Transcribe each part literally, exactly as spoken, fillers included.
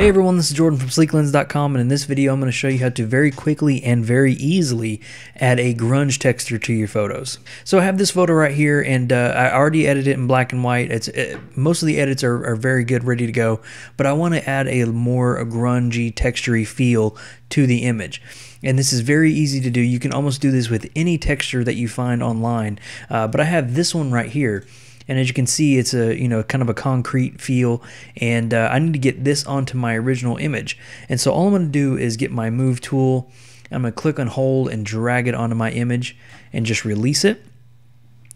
Hey everyone, this is Jordan from Sleek Lens dot com, and in this video I'm going to show you how to very quickly and very easily add a grunge texture to your photos. So I have this photo right here, and uh, I already edited it in black and white. It's it, most of the edits are, are very good, ready to go, but I want to add a more grungy, textury feel to the image. And this is very easy to do. You can almost do this with any texture that you find online, uh, but I have this one right here. And as you can see, it's a, you know, kind of a concrete feel, and uh, I need to get this onto my original image. And so all I'm going to do is get my move tool. I'm going to click on hold and drag it onto my image and just release it.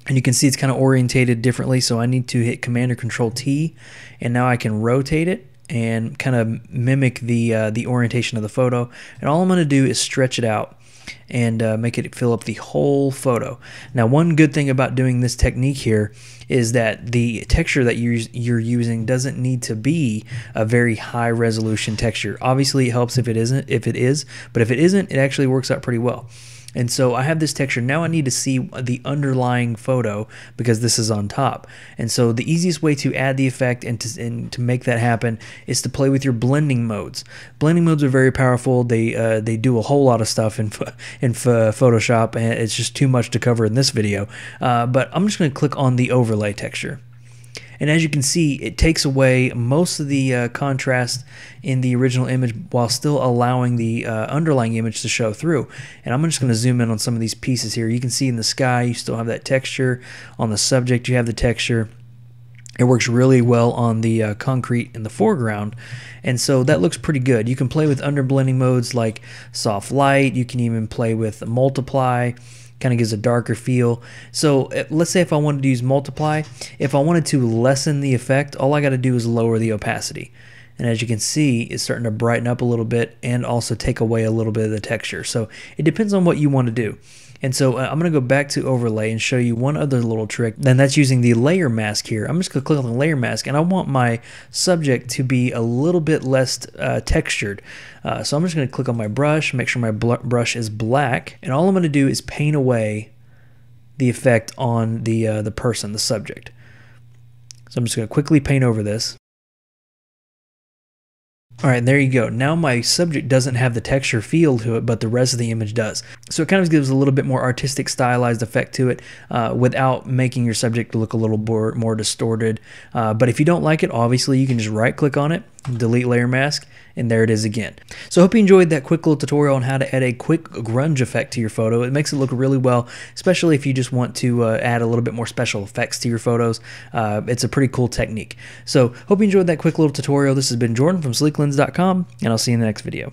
And you can see it's kind of orientated differently, so I need to hit Command or Control T, and now I can rotate it and kind of mimic the uh, the orientation of the photo. And all I'm going to do is stretch it out and uh, make it fill up the whole photo. Now, one good thing about doing this technique here is that the texture that you're, you're using doesn't need to be a very high resolution texture. Obviously, it helps if it isn't, if it is, but if it isn't, it actually works out pretty well. And so I have this texture. Now I need to see the underlying photo because this is on top. And so the easiest way to add the effect and to, and to make that happen is to play with your blending modes. Blending modes are very powerful. They uh, they do a whole lot of stuff in, in uh, Photoshop, and it's just too much to cover in this video. Uh, but I'm just going to click on the overlay texture. And as you can see, it takes away most of the uh, contrast in the original image while still allowing the uh, underlying image to show through. And I'm just going to zoom in on some of these pieces here. You can see in the sky, you still have that texture. On the subject, you have the texture. It works really well on the uh, concrete in the foreground, and so that looks pretty good. You can play with underblending modes like soft light. You can even play with multiply. Kind of gives a darker feel. So let's say if I wanted to use multiply, if I wanted to lessen the effect, all I got to do is lower the opacity. And as you can see, it's starting to brighten up a little bit and also take away a little bit of the texture. So it depends on what you want to do. And so uh, I'm going to go back to overlay and show you one other little trick, and that's using the layer mask here. I'm just going to click on the layer mask, and I want my subject to be a little bit less uh, textured. Uh, so I'm just going to click on my brush, make sure my brush is black, and all I'm going to do is paint away the effect on the, uh, the person, the subject. So I'm just going to quickly paint over this. All right, there you go. Now my subject doesn't have the texture feel to it, but the rest of the image does. So it kind of gives a little bit more artistic, stylized effect to it uh, without making your subject look a little more, more distorted. Uh, but if you don't like it, obviously, you can just right-click on it, delete layer mask, and there it is again. So I hope you enjoyed that quick little tutorial on how to add a quick grunge effect to your photo. It makes it look really well, especially if you just want to uh, add a little bit more special effects to your photos. Uh, it's a pretty cool technique. So hope you enjoyed that quick little tutorial. This has been Jordan from Sleek Lens dot com, and I'll see you in the next video.